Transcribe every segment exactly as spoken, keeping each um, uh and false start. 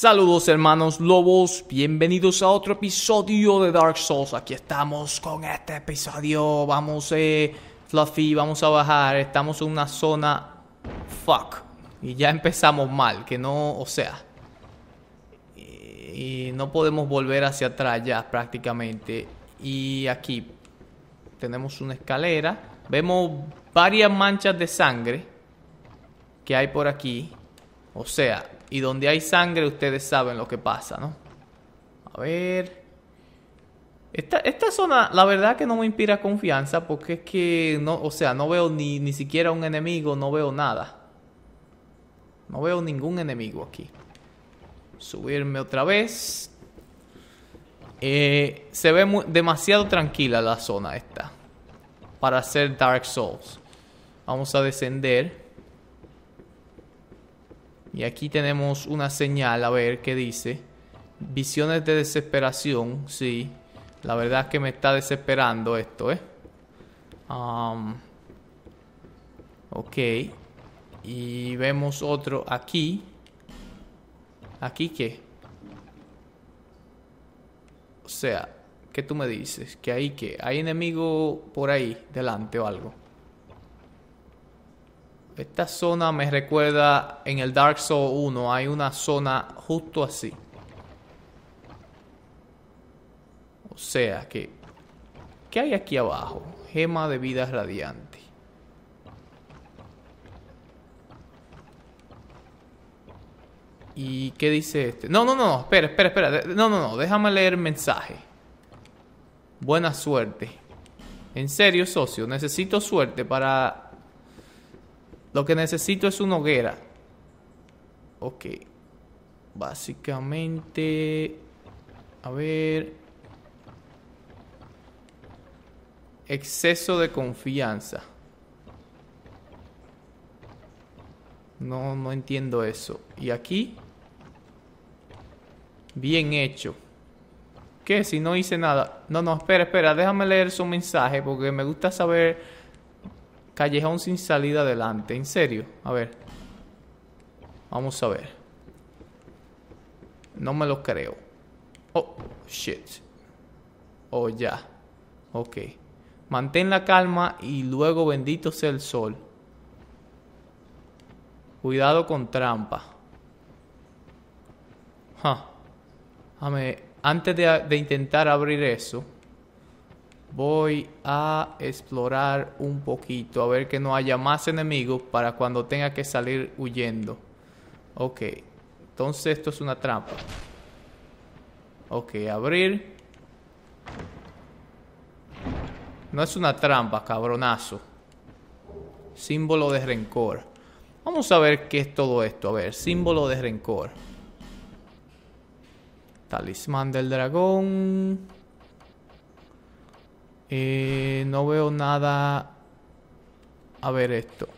Saludos hermanos lobos, bienvenidos a otro episodio de Dark Souls. Aquí estamos con este episodio. Vamos, eh, Fluffy, vamos a bajar. Estamos en una zona... Fuck. Y ya empezamos mal, que no... O sea... Y, y no podemos volver hacia atrás ya prácticamente. Y aquí tenemos una escalera. Vemos varias manchas de sangre que hay por aquí. O sea... Y donde hay sangre, ustedes saben lo que pasa, ¿no? A ver... Esta, esta zona, la verdad que no me inspira confianza, porque es que... No, o sea, no veo ni, ni siquiera un enemigo, no veo nada. No veo ningún enemigo aquí. Subirme otra vez. Eh, se ve muy, demasiado tranquila la zona esta para hacer Dark Souls. Vamos a descender. Y aquí tenemos una señal, a ver qué dice. Visiones de desesperación, sí. La verdad es que me está desesperando esto, ¿eh? Um, ok. Y vemos otro aquí. ¿Aquí qué? O sea, ¿qué tú me dices? ¿Que ahí qué? ¿Hay enemigo por ahí, delante o algo? Esta zona me recuerda, en el Dark Souls uno hay una zona justo así. O sea que... ¿Qué hay aquí abajo? Gema de vida radiante. ¿Y qué dice este? No, no, no, espera, espera, espera. No, no, no, déjame leer el mensaje. Buena suerte. En serio, socio, necesito suerte para... Lo que necesito es una hoguera. Ok. Básicamente... A ver... Exceso de confianza. No, no entiendo eso. ¿Y aquí? Bien hecho. ¿Qué? Si no hice nada. No, no, espera, espera. Déjame leer su mensaje porque me gusta saber... Callejón sin salida adelante. ¿En serio? A ver. Vamos a ver. No me lo creo. Oh, shit. Oh, ya. Ok. Mantén la calma y luego bendito sea el sol. Cuidado con trampa. Huh. Déjame, antes de, de intentar abrir eso... Voy a explorar un poquito, a ver que no haya más enemigos para cuando tenga que salir huyendo. Ok, entonces esto es una trampa. Ok, abrir. No es una trampa, cabronazo. Símbolo de rencor. Vamos a ver qué es todo esto. A ver, símbolo de rencor. Talismán del dragón. Eh, no veo nada. A ver esto.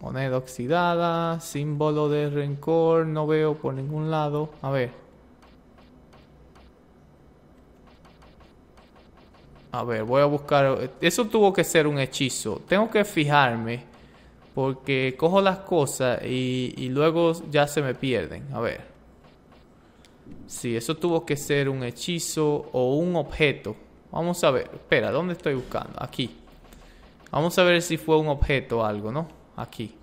Moneda oxidada. Símbolo de rencor. No veo por ningún lado. A ver. A ver, voy a buscar. Eso tuvo que ser un hechizo. Tengo que fijarme. Porque cojo las cosas y, y luego ya se me pierden. A ver. Sí, eso tuvo que ser un hechizo o un objeto. Vamos a ver, espera, ¿dónde estoy buscando? Aquí. Vamos a ver si fue un objeto o algo, ¿no? Aquí.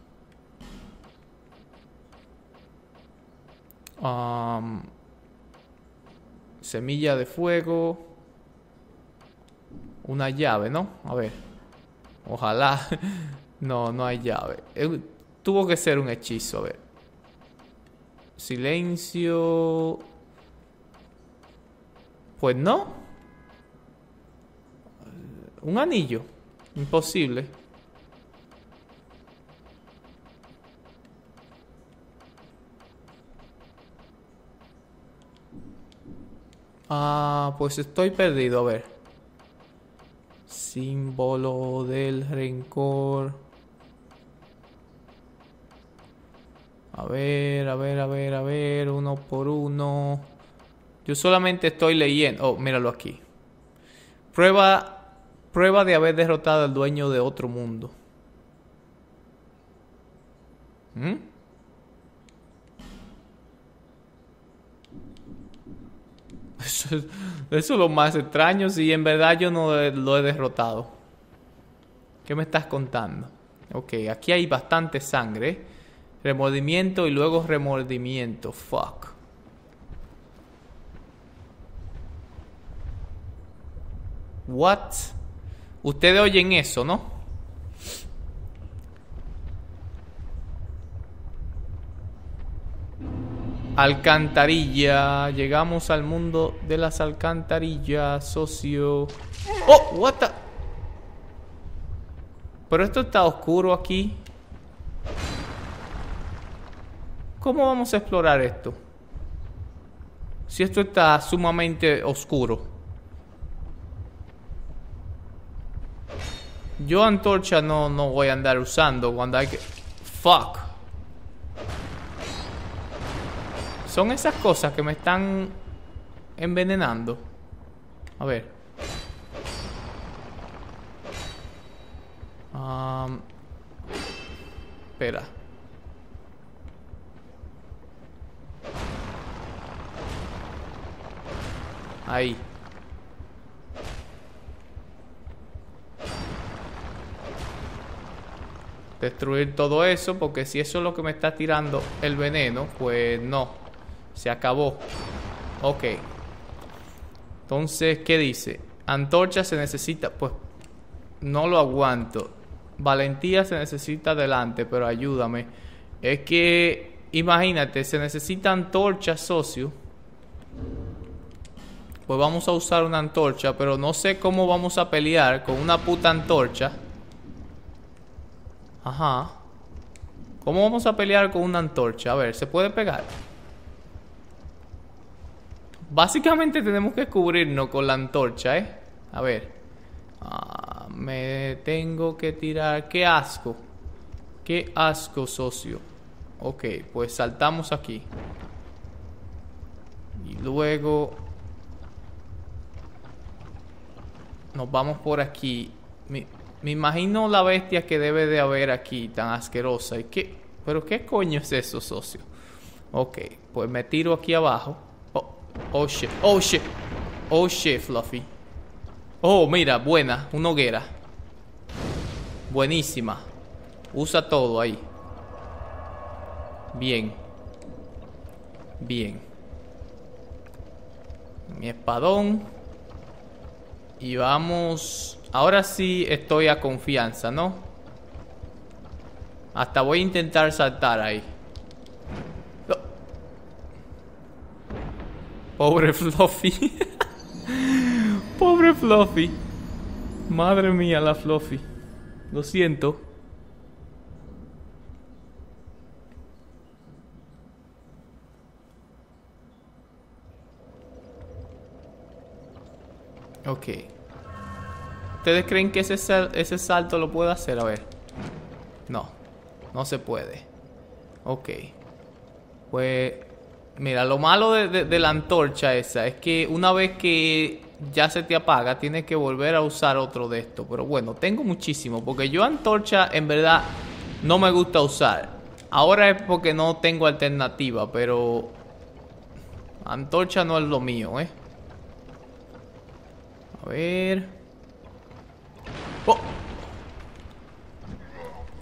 Um, semilla de fuego. Una llave, ¿no? A ver. Ojalá. No, no hay llave. Eh, tuvo que ser un hechizo, a ver. Silencio. Pues no. Un anillo. Imposible. Ah, pues estoy perdido. A ver. Símbolo del rencor. A ver, a ver, a ver, a ver. Uno por uno. Yo solamente estoy leyendo. Oh, míralo aquí. Prueba... Prueba de haber derrotado al dueño de otro mundo. ¿Mm? Eso es, eso es lo más extraño. Si en verdad yo no lo he derrotado. ¿Qué me estás contando? Ok, aquí hay bastante sangre. Remordimiento y luego remordimiento. Fuck. What? Ustedes oyen eso, ¿no? Alcantarilla. Llegamos al mundo de las alcantarillas, socio. Oh, what the... Pero esto está oscuro aquí. ¿Cómo vamos a explorar esto? Si esto está sumamente oscuro. Yo antorcha no, no voy a andar usando cuando hay que... Fuck. Son esas cosas que me están envenenando. A ver. Um, espera. Ahí. Destruir todo eso, porque si eso es lo que me está tirando el veneno, pues no. Se acabó. Ok. Entonces, ¿qué dice? Antorcha se necesita. Pues no lo aguanto. Valentía se necesita adelante, pero ayúdame. Es que, imagínate, se necesita antorcha, socio. Pues vamos a usar una antorcha, pero no sé cómo vamos a pelear con una puta antorcha. Ajá. ¿Cómo vamos a pelear con una antorcha? A ver, ¿se puede pegar? Básicamente tenemos que cubrirnos con la antorcha, ¿eh? A ver. Ah, me tengo que tirar. ¡Qué asco! ¡Qué asco, socio! Ok, pues saltamos aquí. Y luego... nos vamos por aquí. Me, me imagino la bestia que debe de haber aquí, tan asquerosa. ¿Y qué? ¿Pero qué coño es eso, socio? Ok, pues me tiro aquí abajo. Oh shit, oh shit, oh shit, Fluffy. Oh, mira, buena, una hoguera. Buenísima. Usa todo ahí. Bien. Bien. Mi espadón. Y vamos. Ahora sí estoy a confianza, ¿no? Hasta voy a intentar saltar ahí. Pobre Fluffy. Pobre Fluffy. Madre mía, la Fluffy. Lo siento. Ok. ¿Ustedes creen que ese, sal ese salto lo puedo hacer? A ver. No. No se puede. Ok. Pues... mira, lo malo de, de, de la antorcha esa es que una vez que ya se te apaga, tienes que volver a usar otro de estos. Pero bueno, tengo muchísimo, porque yo antorcha en verdad no me gusta usar. Ahora es porque no tengo alternativa, pero antorcha no es lo mío, ¿eh? A ver... ¡Oh!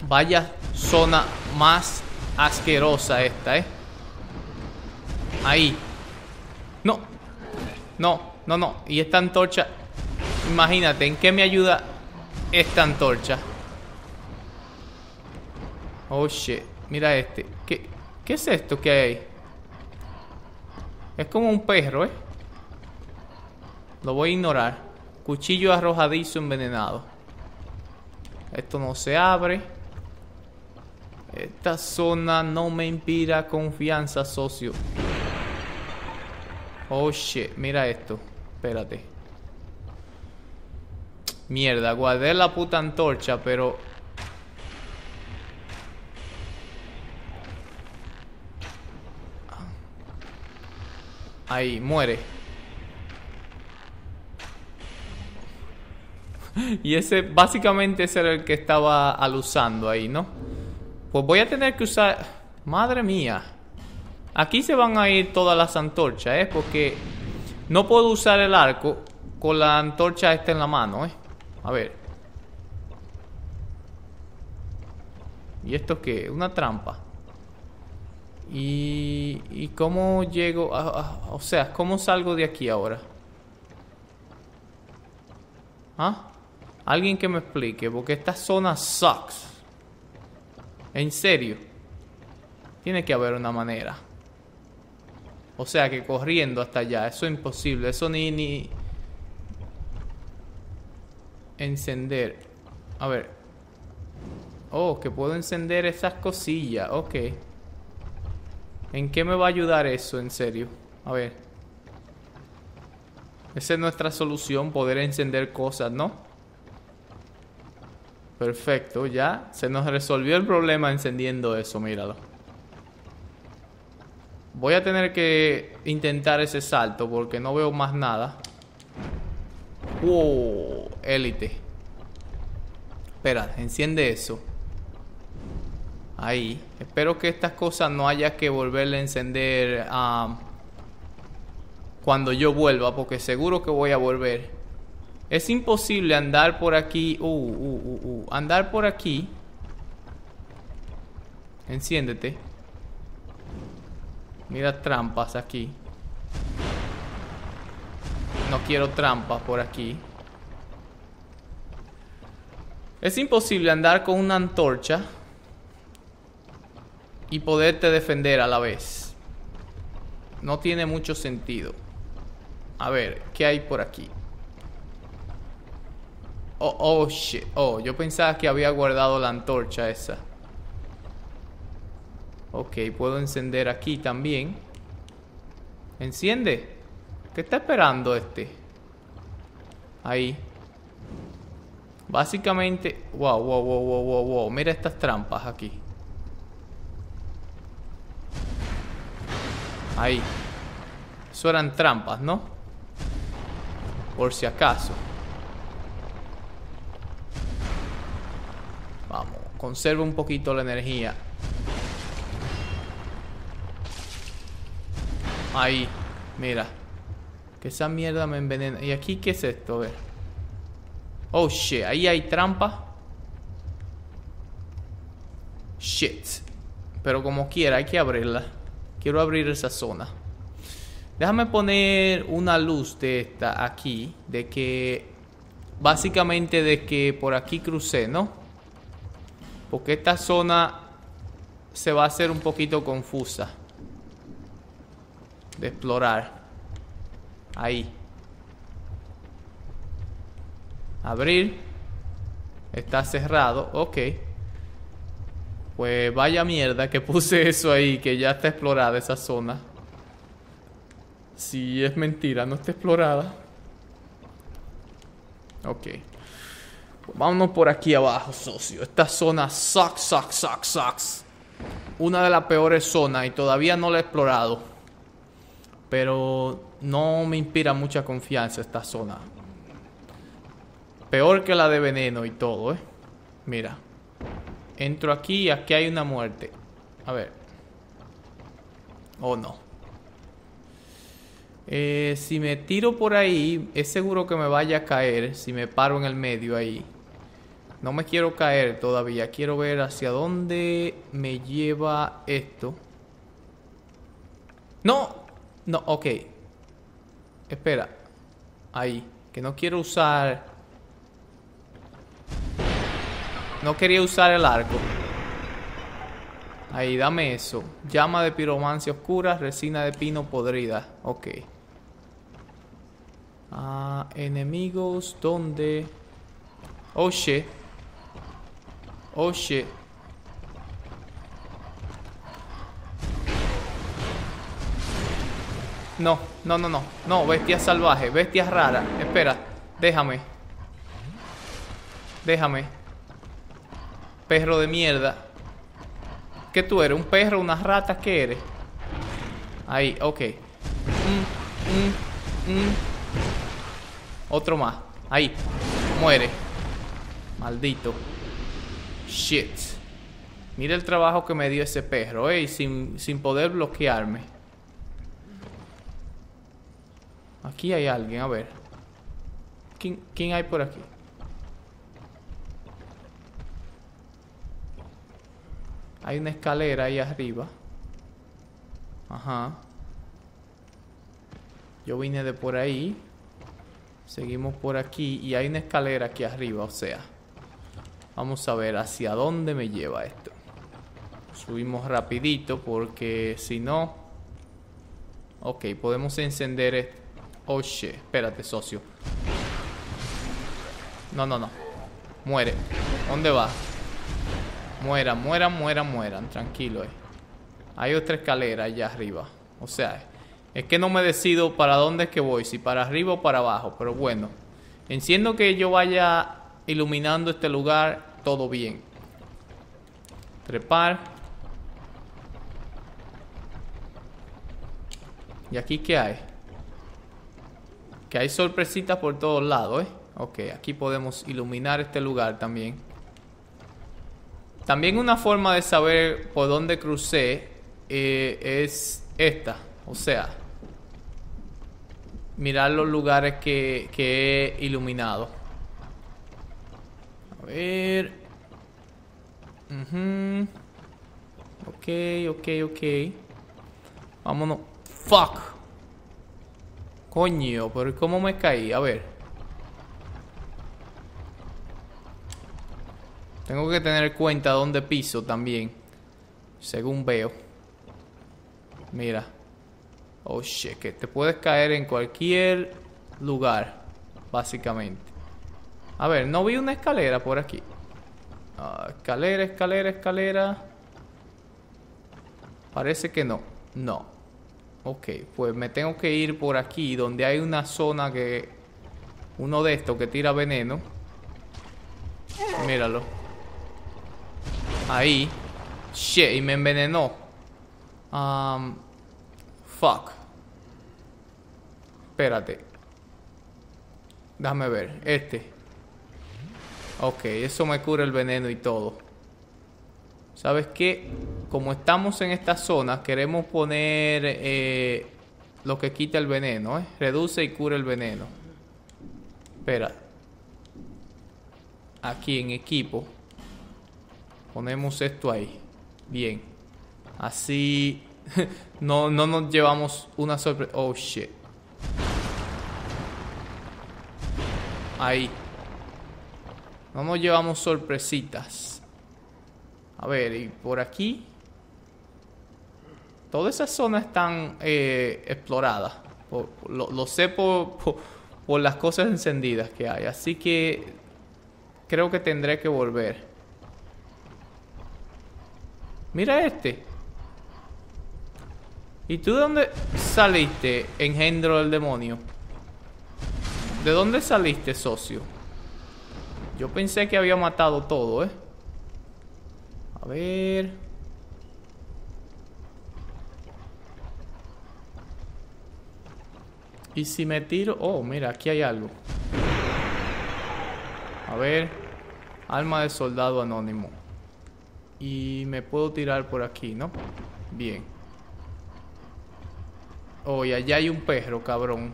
Vaya zona más asquerosa esta, ¿eh? Ahí. No. No, no, no. Y esta antorcha. Imagínate, ¿en qué me ayuda esta antorcha? Oh, shit. Mira este. ¿Qué, qué es esto que hay ahí? Es como un perro, ¿eh? Lo voy a ignorar. Cuchillo arrojadizo envenenado. Esto no se abre. Esta zona no me inspira confianza, socio. Oh shit, mira esto. Espérate. Mierda, guardé la puta antorcha, pero... ahí, muere. Y ese, básicamente ese era el que estaba alusando ahí, ¿no? Pues voy a tener que usar... madre mía. Aquí se van a ir todas las antorchas, ¿eh? Porque No puedo usar el arco con la antorcha esta en la mano, ¿eh? A ver. ¿Y esto qué? Una trampa. ¿Y, y cómo llego? A, a, o sea, ¿cómo salgo de aquí ahora? ¿Ah? Alguien que me explique, porque esta zona sucks. En serio. Tiene que haber una manera. O sea, que corriendo hasta allá. Eso es imposible. Eso ni... ni... Encender. A ver. Oh, que puedo encender esas cosillas. Ok. ¿En qué me va a ayudar eso, en serio? A ver. Esa es nuestra solución, poder encender cosas, ¿no? Perfecto, ya. Se nos resolvió el problema encendiendo eso, míralo. Voy a tener que intentar ese salto porque no veo más nada. ¡Wow! Élite. Espera, enciende eso. Ahí. Espero que estas cosas no haya que volverle a encender um, cuando yo vuelva, porque seguro que voy a volver. Es imposible andar por aquí. Uh, uh, uh, uh. Andar por aquí. Enciéndete. Mira trampas aquí. No quiero trampas por aquí. Es imposible andar con una antorcha y poderte defender a la vez. No tiene mucho sentido. A ver, ¿qué hay por aquí? Oh, oh, shit. Oh, yo pensaba que había guardado la antorcha esa. Ok, puedo encender aquí también. Enciende. ¿Qué está esperando este? Ahí. Básicamente... Wow, wow, wow, wow, wow, wow. Mira estas trampas aquí. Ahí. Eso eran trampas, ¿no? Por si acaso. Vamos, conserva un poquito la energía. Ahí, mira. Que esa mierda me envenena. ¿Y aquí qué es esto? A ver. Oh, shit. Ahí hay trampa. Shit. Pero como quiera, hay que abrirla. Quiero abrir esa zona. Déjame poner una luz de esta aquí. De que... Básicamente de que por aquí crucé, ¿no? Porque esta zona se va a hacer un poquito confusa de explorar. Ahí. Abrir. Está cerrado. Ok. Pues vaya mierda que puse eso ahí, que ya está explorada esa zona. Si es mentira, no está explorada. Ok. Pues vámonos por aquí abajo, socio. Esta zona sucks, sucks, sucks, sucks. Una de las peores zonas y todavía no la he explorado. Pero no me inspira mucha confianza esta zona. Peor que la de veneno y todo, ¿eh? Mira. Entro aquí y aquí hay una muerte. A ver. Oh, no. Eh, si me tiro por ahí, es seguro que me vaya a caer. Si me paro en el medio ahí. No me quiero caer todavía. Quiero ver hacia dónde me lleva esto. ¡No! No, ok. Espera. Ahí. Que no quiero usar... No quería usar el arco. Ahí, dame eso. Llama de piromancia oscura, resina de pino podrida. Ok. Ah, enemigos, ¿dónde? Oh, shit. Oh, shit. No, no, no, no, no, bestia salvaje, bestia rara. Espera, déjame. Déjame. Perro de mierda. ¿Qué tú eres? ¿Un perro? ¿Una rata? ¿Qué eres? Ahí, ok. Mm, mm, mm. Otro más. Ahí, muere. Maldito. Shit. Mira el trabajo que me dio ese perro, eh, sin, sin poder bloquearme. Aquí hay alguien, a ver. ¿Quién, quién hay por aquí? Hay una escalera ahí arriba. Ajá. Yo vine de por ahí. Seguimos por aquí. Y hay una escalera aquí arriba, o sea. Vamos a ver hacia dónde me lleva esto. Subimos rapidito porque si no... Ok, podemos encender esto. Oh, shit. Espérate, socio. No, no, no. Muere. ¿Dónde va? Mueran, mueran, mueran, mueran. Tranquilo, eh. Hay otra escalera allá arriba. O sea, es que no me decido para dónde es que voy. Si para arriba o para abajo. Pero bueno. Enciendo que yo vaya iluminando este lugar. Todo bien. Trepar. ¿Y aquí qué hay? Que hay sorpresitas por todos lados, eh. Ok, aquí podemos iluminar este lugar también. También una forma de saber por dónde crucé eh, es esta. O sea, mirar los lugares que, que he iluminado. A ver. Uh-huh. Ok, ok, ok. Vámonos. ¡Fuck! Coño, pero ¿cómo me caí? A ver. Tengo que tener cuenta dónde piso también. Según veo. Mira. Oh, shit. Que te puedes caer en cualquier lugar. Básicamente. A ver, no vi una escalera por aquí. Uh, escalera, escalera, escalera. Parece que no. No. Ok, pues me tengo que ir por aquí. Donde hay una zona que... Uno de estos que tira veneno. Míralo. Ahí. Shit, y me envenenó. Um, fuck. Espérate. Déjame ver. Este. Ok, eso me cura el veneno y todo. ¿Sabes qué? Como estamos en esta zona, queremos poner eh, lo que quita el veneno, ¿eh? Reduce y cura el veneno. Espera. Aquí en equipo. Ponemos esto ahí. Bien. Así. no, no nos llevamos una sorpresa. Oh, shit. Ahí. No nos llevamos sorpresitas. A ver, y por aquí. Toda esa zona están eh, exploradas. Por, lo, lo sé por, por, por las cosas encendidas que hay. Así que creo que tendré que volver. Mira este. ¿Y tú de dónde saliste, engendro del demonio? ¿De dónde saliste, socio? Yo pensé que había matado todo, ¿eh? A ver. ¿Y si me tiro? Oh, mira, aquí hay algo. A ver. Alma de soldado anónimo. Y me puedo tirar por aquí, ¿no? Bien. Oh, y allá hay un perro, cabrón.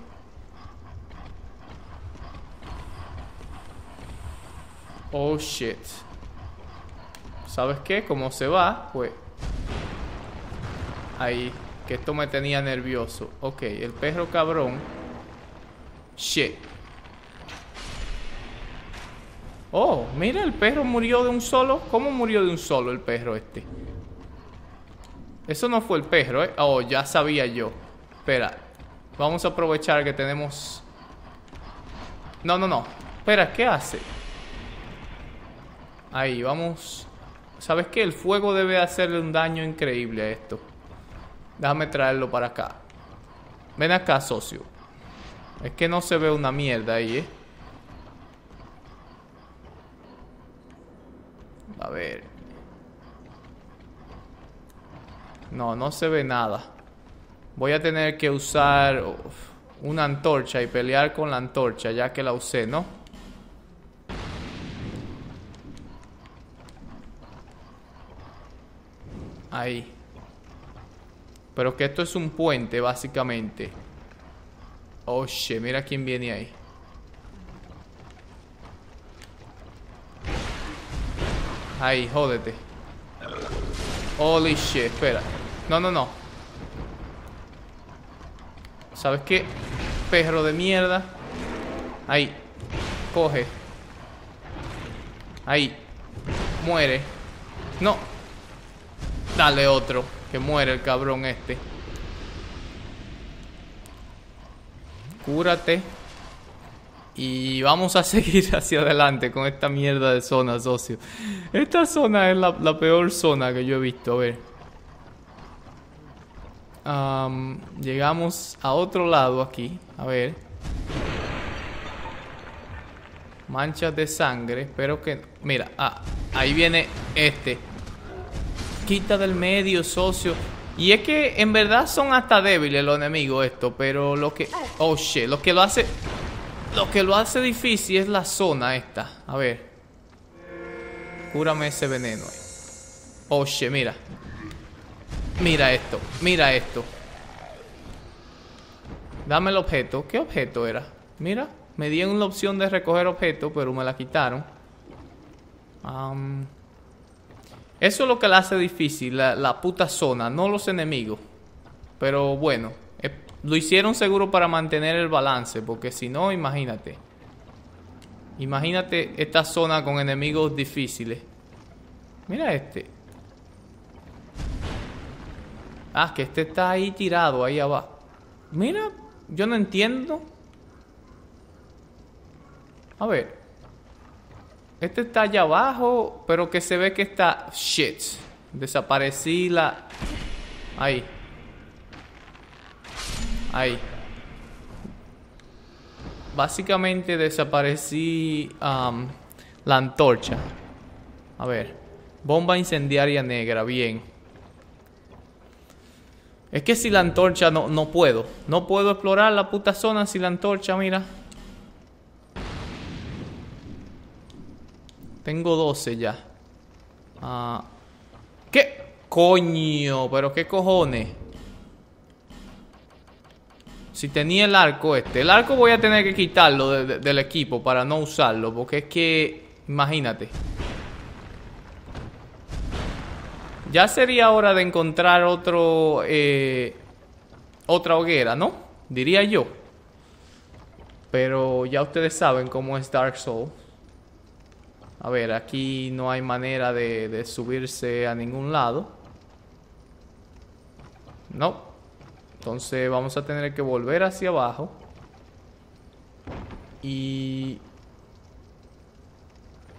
Oh, shit. ¿Sabes qué? Como se va, pues... Ahí. Que esto me tenía nervioso. Ok, el perro cabrón. Shit. Oh, mira, el perro murió de un solo. ¿Cómo murió de un solo el perro este? Eso no fue el perro, ¿eh? Oh, ya sabía yo. Espera. Vamos a aprovechar que tenemos... No, no, no. Espera, ¿qué hace? Ahí, vamos. ¿Sabes qué? El fuego debe hacerle un daño increíble a esto. Déjame traerlo para acá. Ven acá, socio. Es que no se ve una mierda ahí, ¿eh? A ver. No, no se ve nada. Voy a tener que usar una antorcha y pelear con la antorcha, ya que la usé, ¿no? Ahí. Pero que esto es un puente, básicamente. Oh, shit, mira quién viene ahí. Ahí, jódete. Holy shit, espera. No, no, no. ¿Sabes qué? Perro de mierda. Ahí. Coge. Ahí. Muere. No. Dale otro. Que muere el cabrón este. Cúrate. Y vamos a seguir hacia adelante con esta mierda de zona, socio. Esta zona es la, la peor zona que yo he visto. A ver. Um, llegamos a otro lado aquí. A ver. Manchas de sangre. Espero que... Mira. Ah, ahí viene este. Quita del medio, socio. Y es que en verdad son hasta débiles los enemigos estos. Pero lo que... Oh, shit. Lo que lo hace... Lo que lo hace difícil es la zona esta. A ver. Cúrame ese veneno. Oh, shit. Mira. Mira esto, mira esto. Dame el objeto. ¿Qué objeto era? Mira, me dieron la opción de recoger objeto, pero me la quitaron. um, Eso es lo que la hace difícil, la, la puta zona, no los enemigos. Pero bueno, eh, lo hicieron seguro para mantener el balance, porque si no, imagínate. Imagínate esta zona con enemigos difíciles. Mira este. Ah, que este está ahí tirado, ahí abajo. Mira, yo no entiendo. A ver. Este está allá abajo, pero que se ve que está... Shit. Desaparecí la... Ahí. Ahí. Básicamente desaparecí um, la antorcha. A ver. Bomba incendiaria negra, bien. Es que si la antorcha no, no puedo. No puedo explorar la puta zona si la antorcha, mira. Tengo doce ya. Ah, ¿qué? Coño, pero qué cojones. Si tenía el arco este. El arco voy a tener que quitarlo de, de, del equipo para no usarlo. Porque es que, imagínate. Ya sería hora de encontrar otro eh, otra hoguera, ¿no? Diría yo. Pero ya ustedes saben cómo es Dark Souls. A ver, aquí no hay manera de, de subirse a ningún lado. No. Entonces vamos a tener que volver hacia abajo. Y...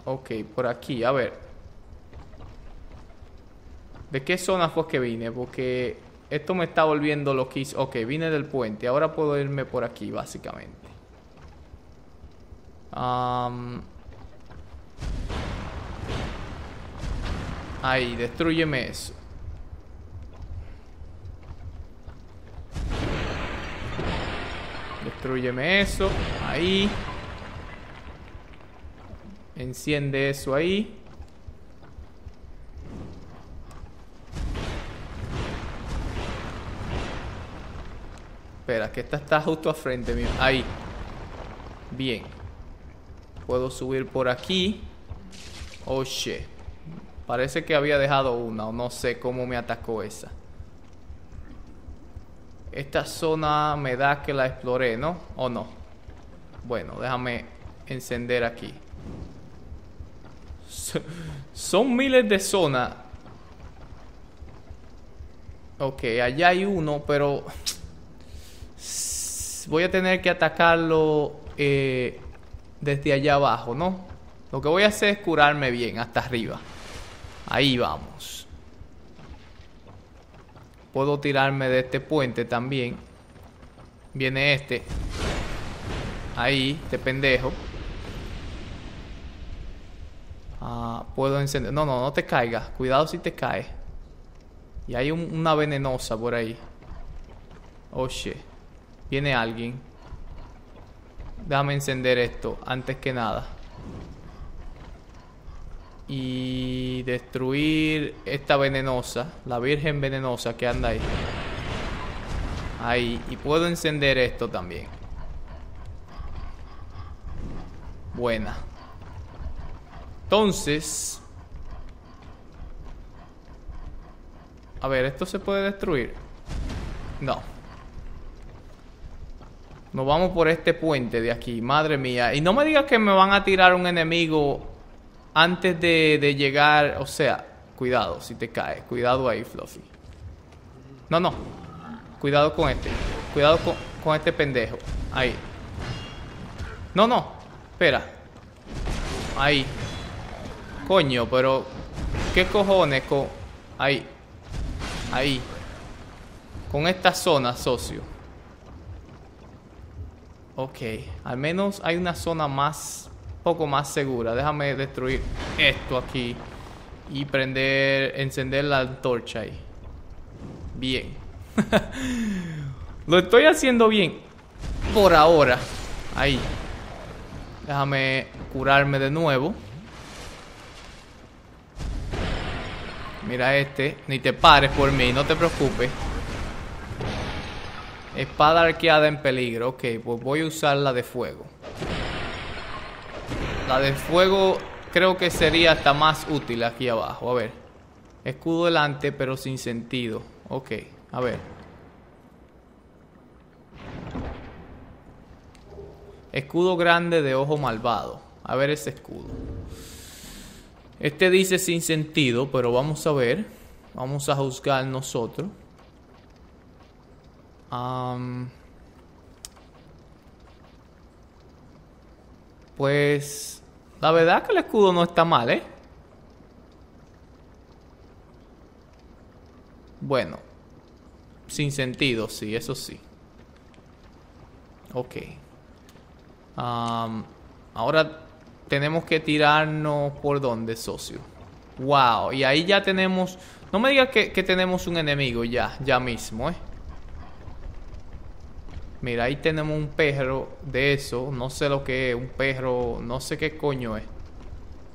Ok, por aquí, a ver. ¿De qué zona fue que vine? Porque esto me está volviendo loquísimo. Ok, vine del puente. Ahora puedo irme por aquí, básicamente. Um... Ahí, destrúyeme eso. Destrúyeme eso. Ahí. Enciende eso ahí. Espera, que esta está justo a frente mío. Ahí. Bien. Puedo subir por aquí. Oh, shit. Parece que había dejado una. O no sé cómo me atacó esa. Esta zona me da que la exploré, ¿no? ¿O no? Bueno, déjame encender aquí. Son miles de zonas. Ok, allá hay uno, pero... Voy a tener que atacarlo eh, desde allá abajo, ¿no? Lo que voy a hacer es curarme bien hasta arriba. Ahí vamos. Puedo tirarme de este puente también. Viene este. Ahí, este pendejo. Ah, puedo encender. No, no, no te caigas. Cuidado si te caes. Y hay un, una venenosa por ahí. Oh, shit. Viene alguien. Déjame encender esto antes que nada. Y destruir esta venenosa. La virgen venenosa que anda ahí. Ahí. Y puedo encender esto también. buena. Entonces, a ver, ¿esto se puede destruir? No. Nos vamos por este puente de aquí. Madre mía. Y no me digas que me van a tirar un enemigo antes de, de llegar. O sea, cuidado si te caes. Cuidado ahí, Fluffy. No, no. Cuidado con este. Cuidado con, con este pendejo. Ahí. No, no. Espera. Ahí. Coño, pero ¿qué cojones con...? Ahí. Ahí. Con esta zona, socio. Ok, al menos hay una zona más, poco más segura. Déjame destruir esto aquí y prender, encender la antorcha ahí. Bien. Lo estoy haciendo bien por ahora. Ahí. Déjame curarme de nuevo. Mira este. Ni te pares por mí, no te preocupes. Espada arqueada en peligro. Ok, pues voy a usar la de fuego. La de fuego creo que sería hasta más útil aquí abajo. A ver. Escudo delante, pero sin sentido. Ok, a ver. Escudo grande de ojo malvado. A ver ese escudo. Este dice sin sentido, pero vamos a ver. Vamos a juzgar nosotros. Um, pues la verdad es que el escudo no está mal, ¿eh? Bueno, sin sentido, sí, eso sí. Ok. Um, ahora tenemos que tirarnos por donde, socio. Wow, y ahí ya tenemos... No me digas que, que tenemos un enemigo ya, ya mismo, ¿eh? Mira, ahí tenemos un perro de eso. No sé lo que es. Un perro... No sé qué coño es.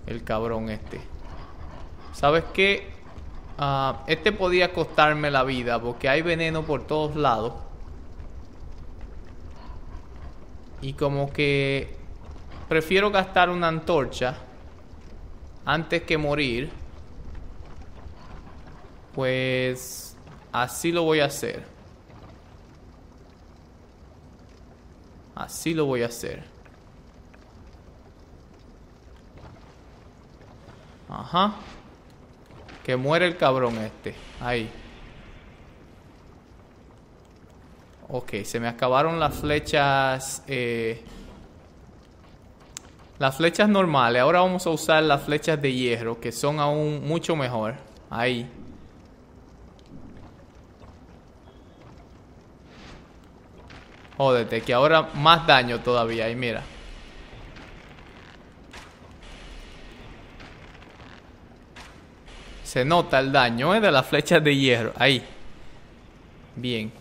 El cabrón este. ¿Sabes qué? Uh, este podía costarme la vida. Porque hay veneno por todos lados. Y como que... Prefiero gastar una antorcha antes que morir. Pues... Así lo voy a hacer. Así lo voy a hacer. Ajá. Que muere el cabrón este. Ahí. Ok, se me acabaron las flechas. Eh, las flechas normales. Ahora vamos a usar las flechas de hierro, que son aún mucho mejor. Ahí. Jódete, que ahora más daño todavía. Y mira. Se nota el daño, ¿eh? De las flechas de hierro. Ahí. Bien.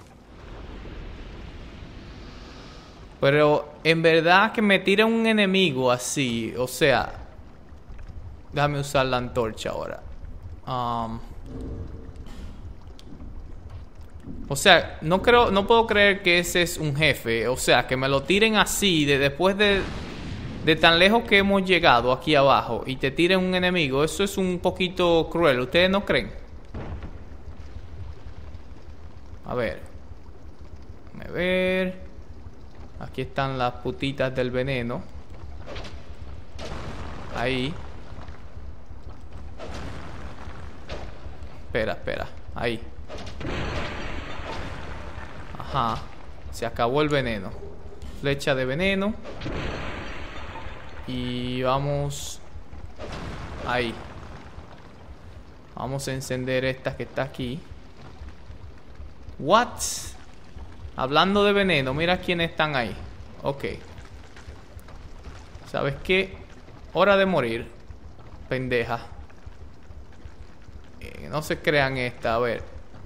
Pero en verdad que me tira un enemigo así. O sea. Déjame usar la antorcha ahora. Um... O sea, no creo, no puedo creer que ese es un jefe. O sea, que me lo tiren así de después de, de tan lejos que hemos llegado aquí abajo y te tiren un enemigo. Eso es un poquito cruel. ¿Ustedes no creen? A ver. A ver. Aquí están las putitas del veneno. Ahí. Espera, espera. Ahí. Ajá, se acabó el veneno. Flecha de veneno. Y vamos. Ahí. Vamos a encender esta que está aquí. What? Hablando de veneno, mira quiénes están ahí. Ok. ¿Sabes qué? Hora de morir. Pendeja. eh, No se crean esta, a ver.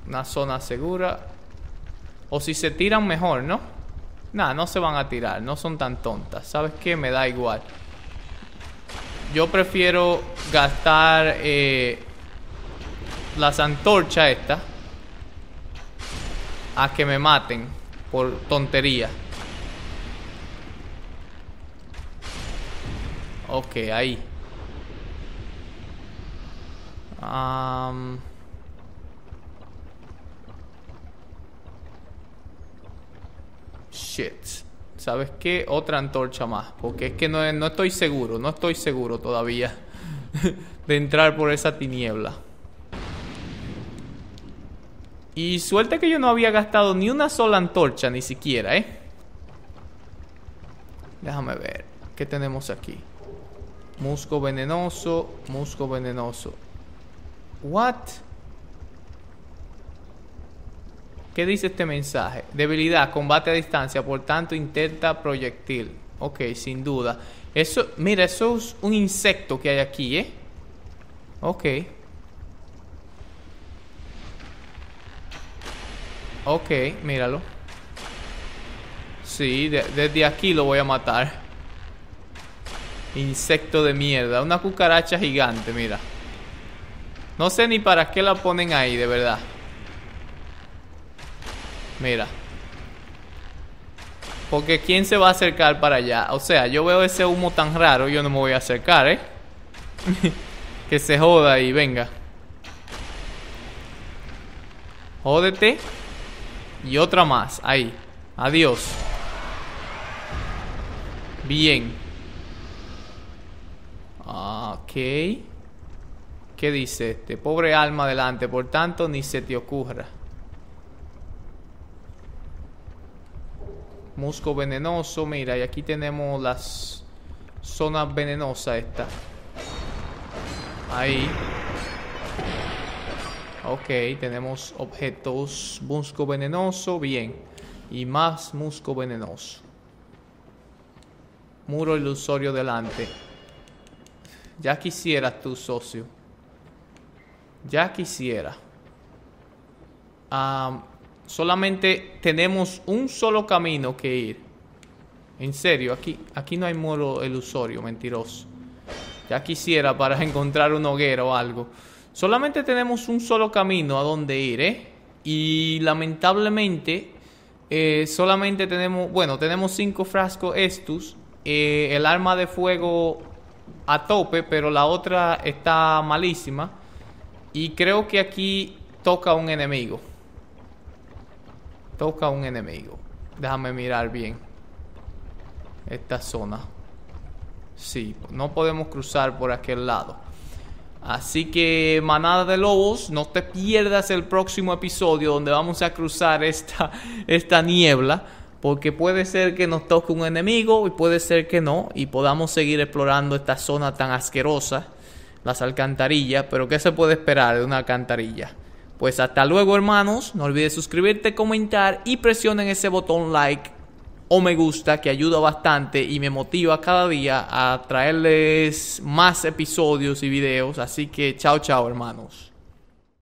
Una zona segura. O si se tiran mejor, ¿no? Nah, no se van a tirar. No son tan tontas. ¿Sabes qué? Me da igual. Yo prefiero gastar eh, las antorchas estas a que me maten por tontería. Ok, ahí. Um... Shit. ¿Sabes qué? Otra antorcha más. Porque es que no, no estoy seguro. No estoy seguro todavía de entrar por esa tiniebla. Y suerte que yo no había gastado ni una sola antorcha, ni siquiera, ¿eh? Déjame ver. ¿Qué tenemos aquí? Musgo venenoso. Musgo venenoso. What? ¿Qué dice este mensaje? Debilidad, combate a distancia, por tanto intenta proyectil. Ok, sin duda. Eso, mira, eso es un insecto que hay aquí, ¿eh? Ok. Ok, míralo. Sí, de, desde aquí lo voy a matar. Insecto de mierda. Una cucaracha gigante, mira. No sé ni para qué la ponen ahí, de verdad. Mira. Porque ¿quién se va a acercar para allá? O sea, yo veo ese humo tan raro, yo no me voy a acercar, ¿eh? Que se joda y venga. Jódete. Y otra más, ahí. Adiós. Bien. Ok. ¿Qué dice este? Pobre alma adelante, por tanto ni se te ocurra. Musgo venenoso, mira, y aquí tenemos las zonas venenosas esta. Ahí. Ok, tenemos objetos. Musgo venenoso, bien. Y más musgo venenoso. Muro ilusorio delante. Ya quisieras tú, socio. Ya quisiera. Ah... Um, Solamente tenemos un solo camino que ir. En serio, aquí, aquí no hay muro ilusorio, mentiroso. Ya quisiera para encontrar una hoguera o algo. Solamente tenemos un solo camino a donde ir, ¿eh? Y lamentablemente, eh, solamente tenemos... Bueno, tenemos cinco frascos estos. Eh, el arma de fuego a tope, pero la otra está malísima. Y creo que aquí toca un enemigo. Toca un enemigo. Déjame mirar bien esta zona. Sí, no podemos cruzar por aquel lado. Así que, manada de lobos, no te pierdas el próximo episodio donde vamos a cruzar esta, esta niebla. Porque puede ser que nos toque un enemigo y puede ser que no. Y podamos seguir explorando esta zona tan asquerosa. Las alcantarillas. Pero ¿qué se puede esperar de una alcantarilla? Pues hasta luego, hermanos. No olvides suscribirte, comentar y presionen ese botón like o me gusta, que ayuda bastante y me motiva cada día a traerles más episodios y videos. Así que chao, chao, hermanos.